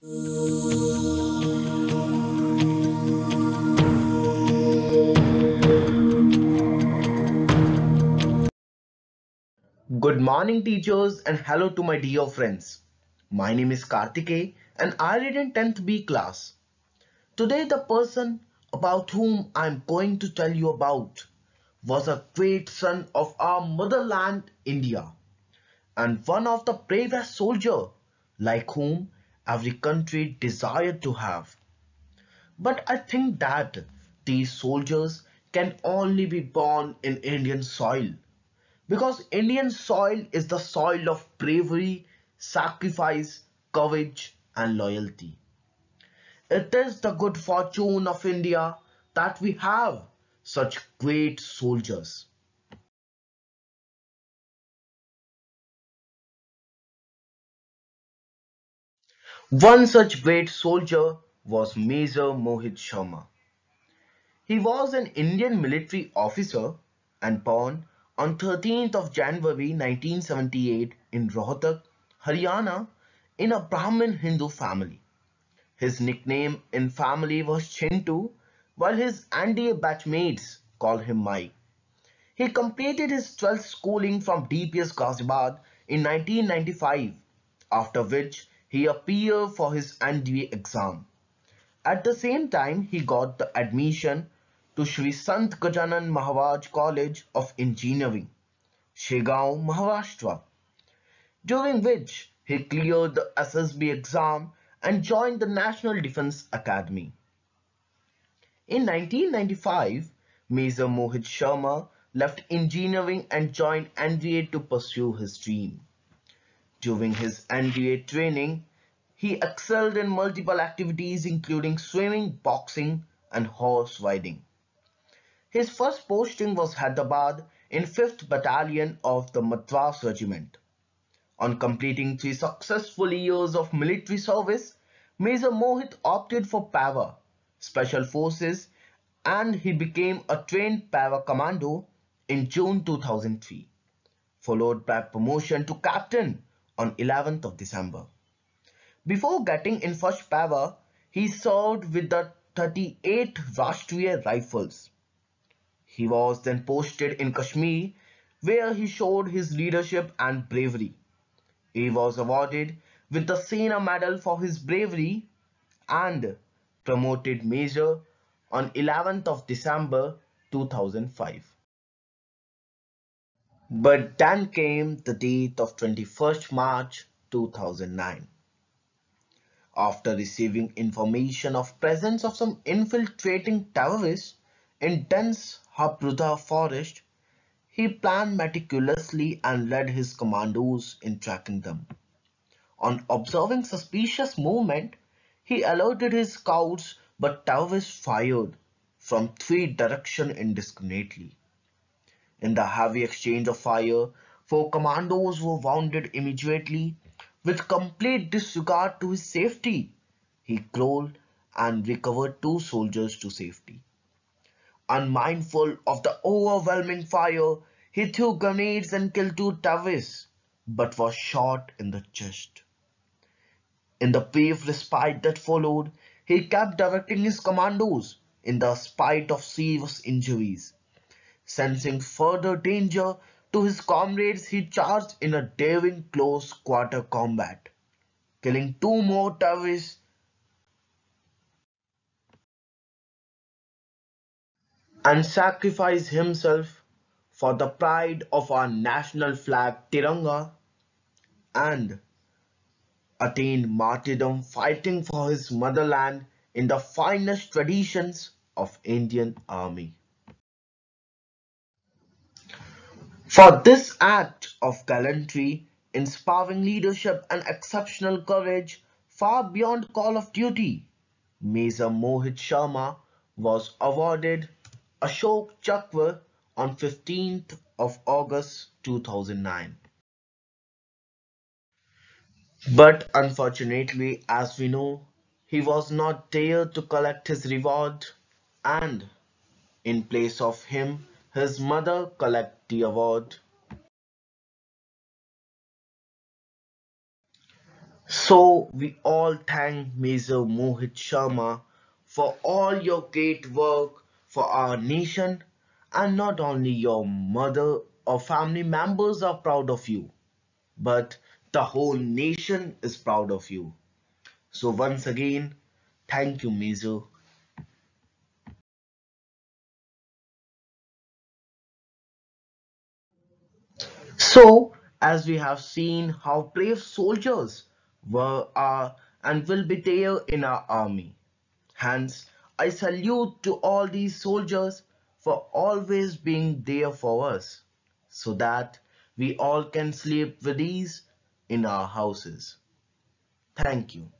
Good morning teachers and hello to my dear friends. My name is Kartike and I read in 10th B class. Today the person about whom I am going to tell you about was a great son of our motherland India and one of the bravest soldiers like whom every country desired to have. But I think that these soldiers can only be born in Indian soil, because Indian soil is the soil of bravery, sacrifice, courage and loyalty. It is the good fortune of India that we have such great soldiers. One such great soldier was Major Mohit Sharma. He was an Indian military officer and born on 13th of January 1978 in Rohtak, Haryana, in a Brahmin Hindu family. His nickname in family was Chintu, while his NDA batchmates called him Mai. He completed his 12th schooling from DPS Ghazibad in 1995, after which he appeared for his NDA exam. At the same time, he got the admission to Shri Sant Gajanan Maharaj College of Engineering, Shegaon, Maharashtra, during which he cleared the SSB exam and joined the National Defence Academy. In 1995, Major Mohit Sharma left engineering and joined NDA to pursue his dream. During his NDA training, he excelled in multiple activities including swimming, boxing and horse riding. His first posting was Hyderabad in 5th Battalion of the Madras Regiment. On completing 3 successful years of military service, Major Mohit opted for Para Special Forces and he became a trained Para Commando in June 2003, followed by promotion to Captain on 11th of December. Before getting in first Para, he served with the 38 Rashtriya Rifles. He was then posted in Kashmir, where he showed his leadership and bravery. He was awarded with the Sena Medal for his bravery and promoted major on 11th of December 2005. But then came the date of 21st March 2009. After receiving information of presence of some infiltrating terrorists in dense Hapruda forest, he planned meticulously and led his commandos in tracking them. On observing suspicious movement, he alerted his scouts, but terrorists fired from 3 directions indiscriminately. In the heavy exchange of fire, 4 commandos were wounded immediately. With complete disregard to his safety, he crawled and recovered 2 soldiers to safety. Unmindful of the overwhelming fire, he threw grenades and killed 2 terrorists, but was shot in the chest. In the brief respite that followed, he kept directing his commandos in the spite of serious injuries. Sensing further danger to his comrades, he charged in a daring close quarter combat, killing 2 more terrorists and sacrificed himself for the pride of our national flag Tiranga, and attained martyrdom fighting for his motherland in the finest traditions of Indian Army. For this act of gallantry, inspiring leadership and exceptional courage far beyond call of duty, Major Mohit Sharma was awarded Ashok Chakra on 15th of August 2009. But unfortunately, as we know, he was not there to collect his reward, and in place of him, his mother collected the award. So we all thank Major Mohit Sharma for all your great work for our nation, and not only your mother or family members are proud of you, but the whole nation is proud of you. So once again, thank you, Major. So, as we have seen how brave soldiers were, are, and will be there in our army. Hence, I salute to all these soldiers for always being there for us, so that we all can sleep with ease in our houses. Thank you.